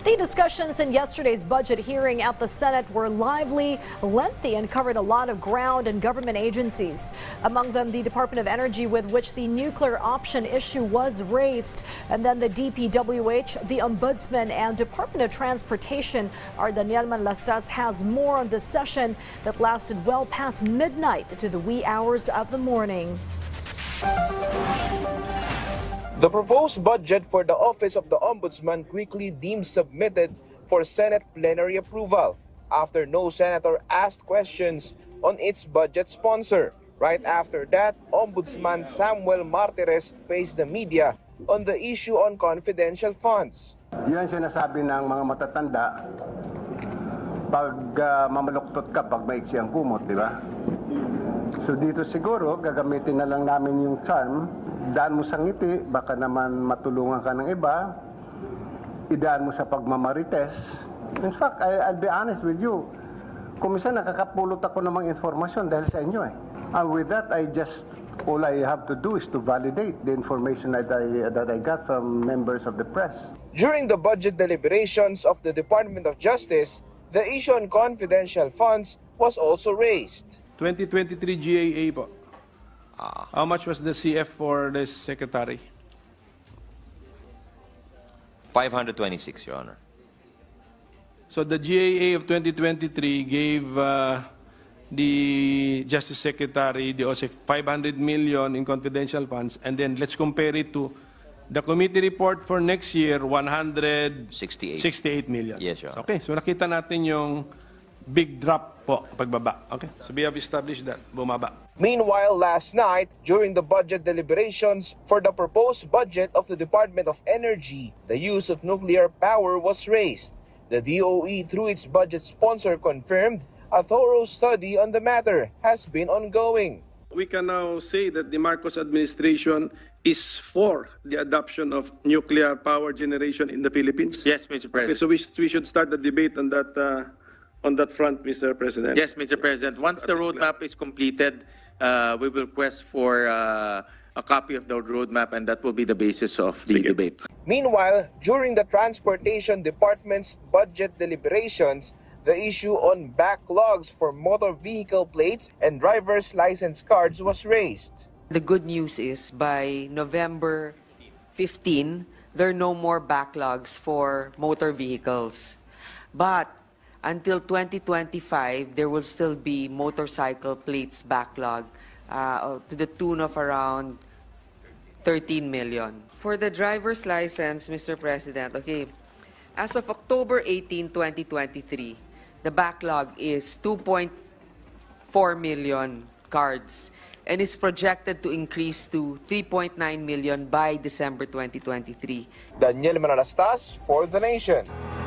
The discussions in yesterday's budget hearing at the Senate were lively, lengthy, and covered a lot of ground in government agencies. Among them, the Department of Energy, with which the nuclear option issue was raised, and then the DPWH, the Ombudsman, and Department of Transportation. Our Daniel Manlastas has more on this session that lasted well past midnight to the wee hours of the morning. The proposed budget for the Office of the Ombudsman quickly deemed submitted for Senate plenary approval after no senator asked questions on its budget sponsor. Right after that, Ombudsman Samuel Martires faced the media on the issue on confidential funds. Yun sinasabi ng mga matatanda, pag mamaluktot ka, pag maiksi ang kumot, di ba? So dito siguro, gagamitin na lang namin yung charm. Idaan mo sa ngiti, baka naman matulungan ka ng iba. Idaan mo sa pagmamarites. In fact, I'll be honest with you. Kung minsan nakakapulot ako ng mga informasyon dahil sa inyo eh. And with that, all I have to do is to validate the information that I got from members of the press. During the budget deliberations of the Department of Justice, the issue on confidential funds was also raised. 2023 GAA po. How much was the CF for the secretary? 526, Your Honor. So the GAA of 2023 gave the Justice Secretary, the OSE, 500 million in confidential funds. And then let's compare it to the committee report for next year, 168 million. Yes, Your Honor. Okay, so nakita natin yung big drop po, pagbaba. Okay, so we have established that, bumaba. Meanwhile, last night, during the budget deliberations for the proposed budget of the Department of Energy, the use of nuclear power was raised. The DOE, through its budget sponsor, confirmed a thorough study on the matter has been ongoing. We can now say that the Marcos administration is for the adoption of nuclear power generation in the Philippines. Yes, Mr. President. Okay, so we should start the debate on that on that front, Mr. President. Yes, Mr. President. Once the roadmap is completed, we will request for a copy of the roadmap, and that will be the basis of the debate. Meanwhile, during the Transportation Department's budget deliberations, the issue on backlogs for motor vehicle plates and driver's license cards was raised. The good news is by November 15, there are no more backlogs for motor vehicles. But until 2025, there will still be motorcycle plates backlog to the tune of around 13 million. For the driver's license, Mr. President, okay, as of October 18, 2023, the backlog is 2.4 million cards and is projected to increase to 3.9 million by December 2023. Daniel Manlastas for The Nation.